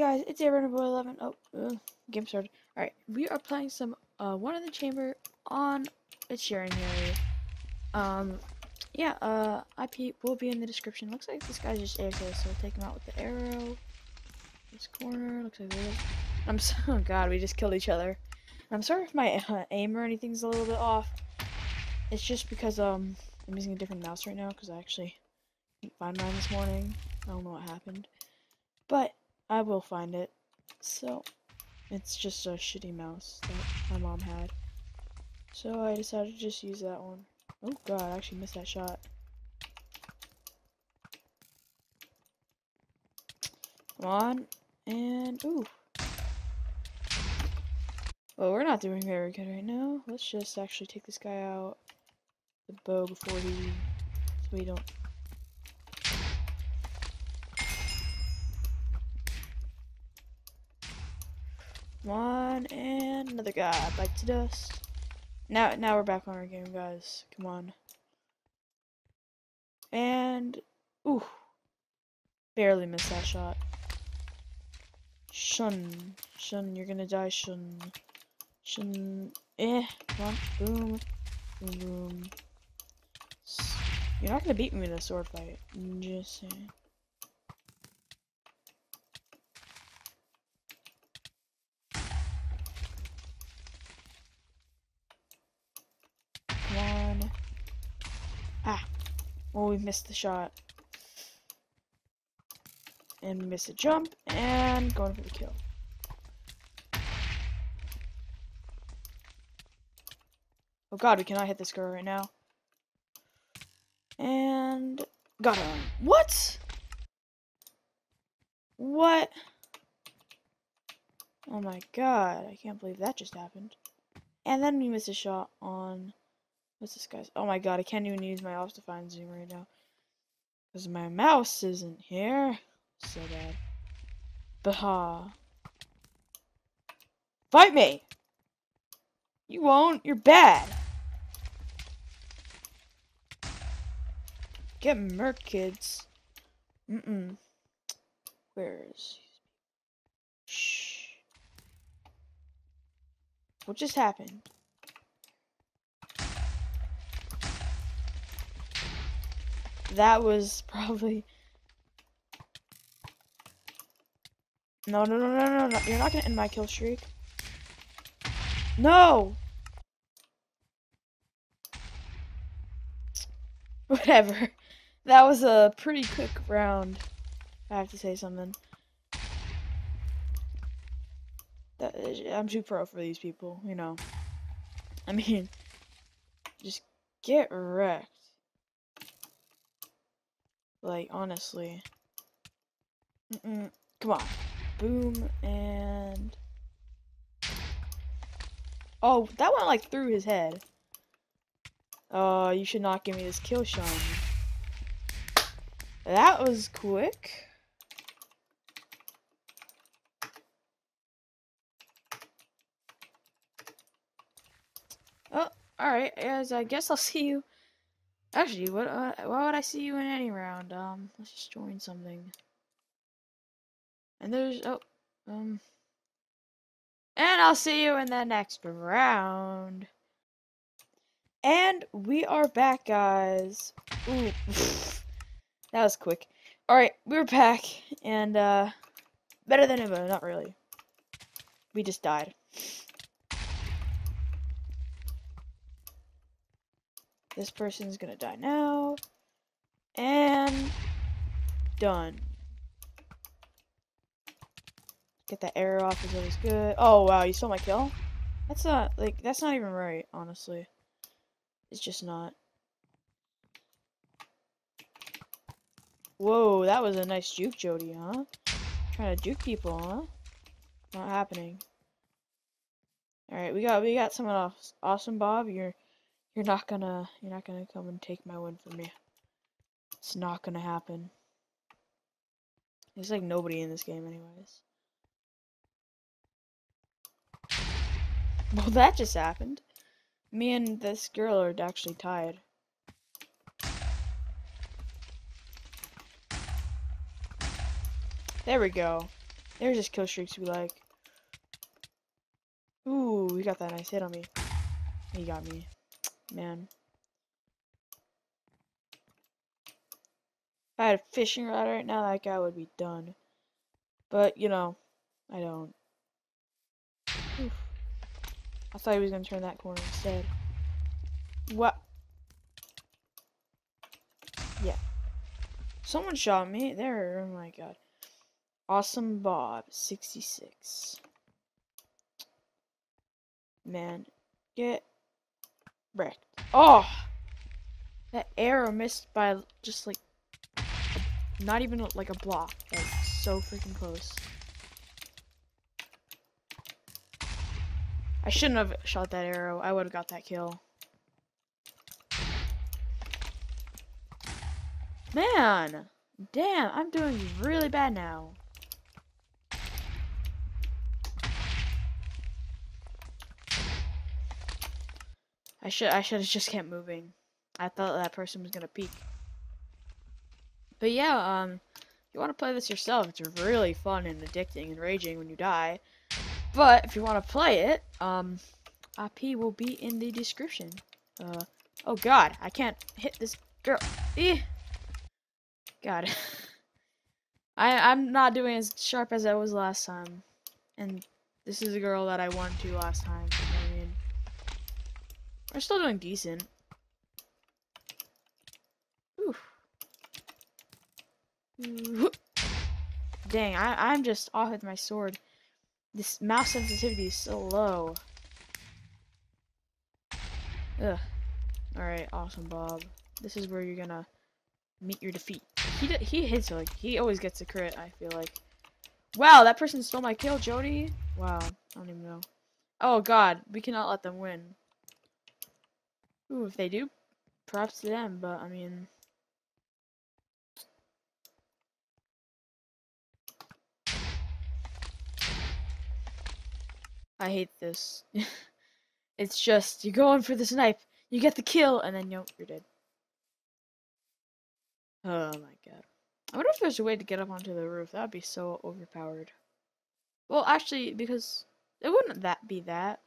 Guys, it's airrunnerboy11. Game started. All right, we are playing some One in the Chamber on a sharing area. IP will be in the description. Looks like this guy's just AFK, so we'll take him out with the arrow. This corner looks like this. Oh God, we just killed each other. I'm sorry if my aim or anything's a little bit off. It's just because I'm using a different mouse right now because I actually didn't find mine this morning. I don't know what happened, but I will find it. So it's just a shitty mouse that my mom had, so I decided to just use that one. Oh God, I actually missed that shot. Come on, and ooh. Well, we're not doing very good right now. Let's just actually take this guy out with the bow before he, so we don't. One and another guy, bite to dust. Now we're back on our game, guys. Come on. And ooh, barely missed that shot. Shun, you're gonna die, Shun. Come on, boom. You're not gonna beat me in a sword fight. I'm just saying. Well, we missed the shot. And we missed a jump, and going for the kill. Oh God, we cannot hit this girl right now. And got her. What? What? Oh my God, I can't believe that just happened. And then we missed a shot on... What's this guy's? Oh my God, I can't even use my ops to find zoom right now because my mouse isn't here. So bad. Baha. Fight me! You won't. You're bad. Get murked, kids. Where is he? Shh. What just happened? That was probably... No. You're not gonna end my kill streak. No! Whatever. That was a pretty quick round. I have to say something. I'm too pro for these people, you know. I mean, just get wrecked. Like, honestly. Come on. Boom, and... Oh, that went, like, through his head. You should not give me this kill, Sean. That was quick. Oh, alright, guys, I guess I'll see you. Actually, why would I see you in any round? Let's just join something. And there's and I'll see you in the next round. And we are back, guys. Ooh, that was quick. All right, we're back, and better than ever. Not really. We just died. This person's gonna die now, and done. Get that arrow off is always good. Oh wow, you stole my kill? That's not like that's not even right, honestly. It's just not. Whoa, that was a nice juke, Jody, huh? Trying to juke people, huh? Not happening. All right, we got someone else. Awesome, Bob. You're not gonna come and take my win from me. It's not gonna happen. There's like nobody in this game anyways. Well, that just happened. Me and this girl are actually tied. There we go. There's just kill streaks we like. Ooh, he got that nice hit on me. He got me. Man. If I had a fishing rod right now, that guy would be done. But, you know, I don't. Oof. I thought he was going to turn that corner instead. What? Yeah. Someone shot me. There, oh my god. Awesome Bob, 66. Man, get wrecked. Oh! That arrow missed by just like, not even like a block. Like, so freaking close. I shouldn't have shot that arrow. I would have got that kill. Man! Damn, I'm doing really bad now. I should have just kept moving. I thought that person was gonna peek. But yeah, you want to play this yourself? It's really fun and addicting and raging when you die. But if you want to play it, IP will be in the description. Oh god, I can't hit this girl. Eh. God, I'm not doing as sharp as I was last time, and this is a girl that I won to last time. I mean, we're still doing decent. Oof. Ooh. Dang, I'm just off with my sword. This mouse sensitivity is so low. Ugh. All right, Awesome Bob. This is where you're gonna meet your defeat. He hits like he always gets a crit. I feel like. Wow, that person stole my kill, Jody. Wow, I don't even know. Oh God, we cannot let them win. Ooh, if they do, props to them. But I mean, I hate this. It's just you go in for the snipe, you get the kill, and then you're dead. Oh my god. I wonder if there's a way to get up onto the roof. That would be so overpowered. Well, actually, because it wouldn't that be that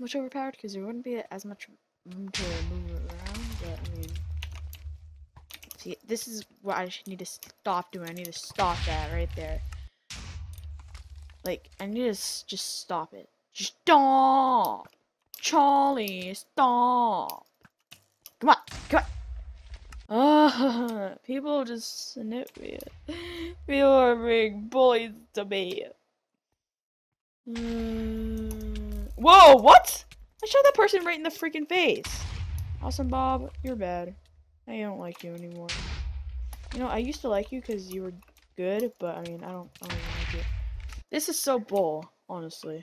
much overpowered, because there wouldn't be as much room to move around, but I mean... See, this is what I need to stop doing. I need to stop that right there. Like, I need to just stop it. Just stop! Charlie, stop! Come on! Come on! People just snip me. People are being bullies to me. Whoa, what? I shot that person right in the freaking face. Awesome Bob, you're bad. I don't like you anymore. You know, I used to like you because you were good, but I mean, I don't really like you. This is so bull, honestly.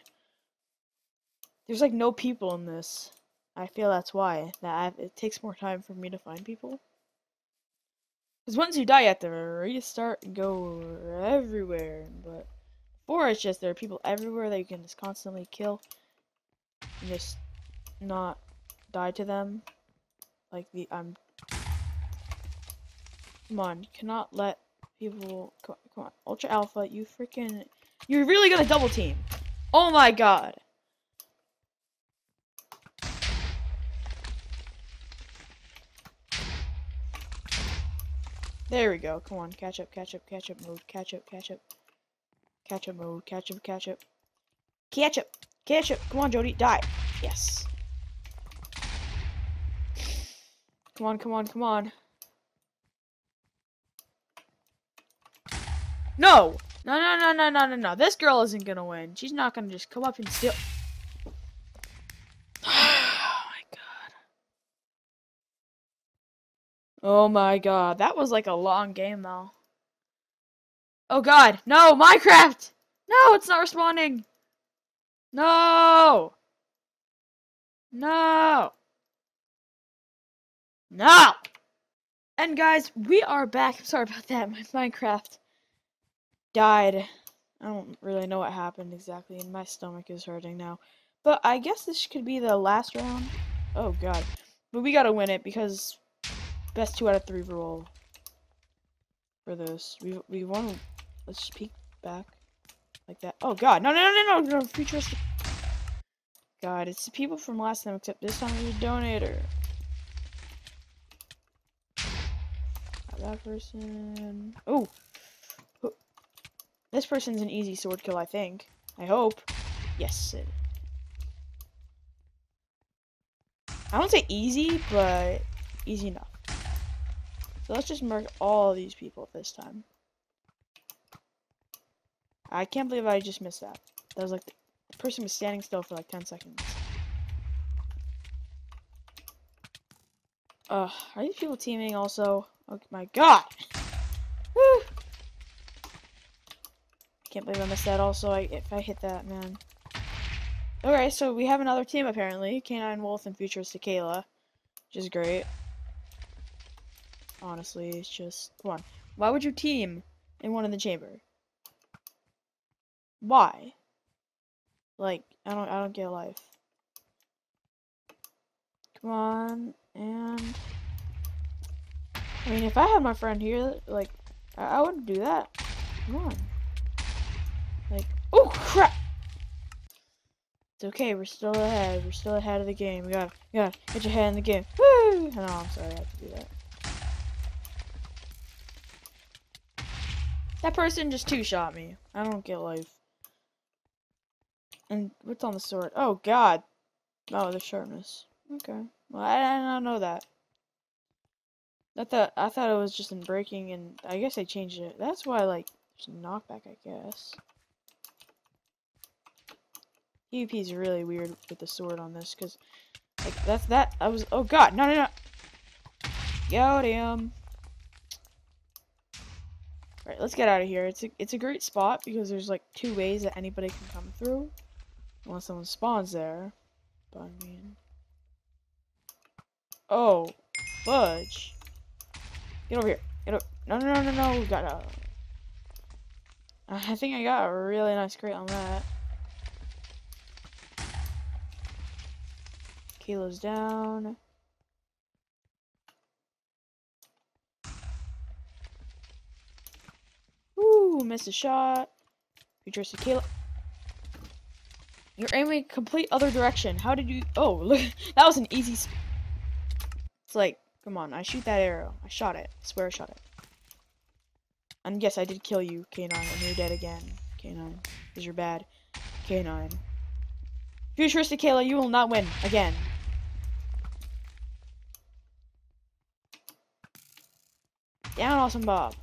There's like no people in this. I feel that's why. It takes more time for me to find people. Because once you die, you have to restart and go everywhere. But before, it's just there are people everywhere that you can just constantly kill and just not die to them. Like the Come on, you cannot let people. Come on, Ultra Alpha, you freaking. You're really gonna double team. Oh my god. There we go. Come on, catch up, catch up, catch up mode, catch up, catch up, catch up mode, catch up, catch up, catch up, catch up. Come on, Jody, die. Yes. Come on, come on, come on. No, no, no, no, no, no, no, no. This girl isn't gonna win. She's not gonna just come up and steal. Oh my god, that was like a long game though. Oh god, no, Minecraft! No, it's not responding! No! No! No! And guys, we are back. I'm sorry about that, my Minecraft died. I don't really know what happened exactly, and my stomach is hurting now. But I guess this could be the last round. Oh god. But we gotta win it because... Best 2 out of 3 rule for this. We won. Let's peek back. like that. Oh god, no, no, no, no, no, Futuristic. God, it's the people from last time, except this time we donate her. Not that person. Oh, this person's an easy sword kill, I think. I hope. Yes. I won't say easy, but easy enough. So let's just mark all these people this time. I can't believe I just missed that. That was like the person was standing still for like 10 seconds. Are these people teaming also? Oh my god! Woo! Can't believe I missed that also. If I hit that, man. Alright, so we have another team apparently. K-9 Wolf and Futuristic Kayla. Which is great. Honestly, it's just... Come on. Why would you team in One in the Chamber? Why? Like, I don't get a life. Come on, and... I mean, if I had my friend here, like, I wouldn't do that. Come on. Like, oh crap! It's okay, we're still ahead. We're still ahead of the game. We gotta get your head in the game. Woo! No, I'm sorry, I have to do that. That person just two-shot me. I don't get life. And what's on the sword? Oh god! Oh, the sharpness. Okay. Well, I don't know that. I thought it was just in breaking, and I guess I changed it. That's why, like, there's a knockback, I guess. EVP's really weird with the sword on this, because, like, oh god, no, no, no! Goddamn! Alright, let's get out of here. It's a great spot, because there's, like, two ways that anybody can come through. Unless someone spawns there. But, I mean... Oh, fudge! Get over here. Get over. No, no, no, no, no. Got out. I think I got a really nice crate on that. Kilo's down. Woo, missed a shot. Futuristic Kayla. You're aiming a complete other direction. How did you? Oh, look. That was an easy. It's like. Come on, I shoot that arrow. I shot it. I swear I shot it. And yes, I did kill you, K9, and you're dead again, K9. Because you're bad, K9. Futuristic Kayla, you will not win again. Down, Awesome Bob.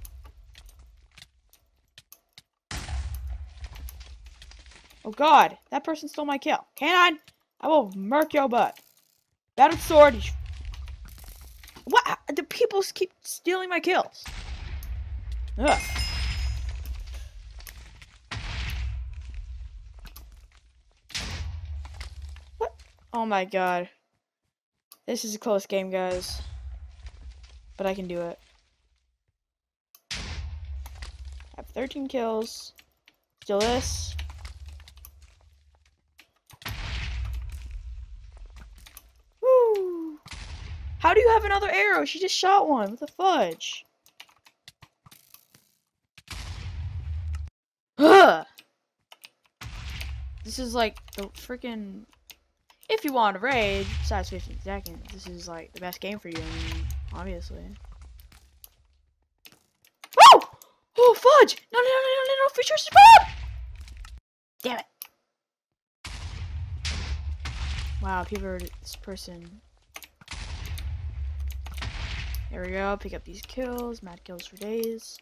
Oh god, that person stole my kill. K9, I will murk your butt. Battered sword, you what? The people keep stealing my kills. Ugh. What? Oh my god. This is a close game, guys. But I can do it. I have 13 kills. Still this. How do you have another arrow? She just shot one. What the fudge? Ugh. This is like the freaking. If you want to raid, size 15 seconds. This is like the best game for you. I mean, obviously. Oh! Oh fudge! No! No! No! No! No! No! Futuristic Bob! Damn it! Wow, people are this person. There we go, pick up these kills, mad kills for days.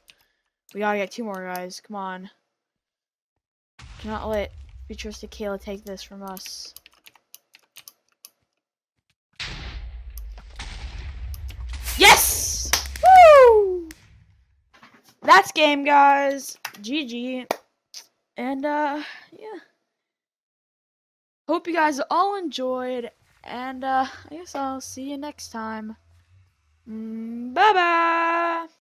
We gotta get two more, guys, come on. Cannot let Futuristic Kayla take this from us. Yes! Woo! That's game, guys. GG. And, yeah. Hope you guys all enjoyed, and, I guess I'll see you next time. Bye-bye!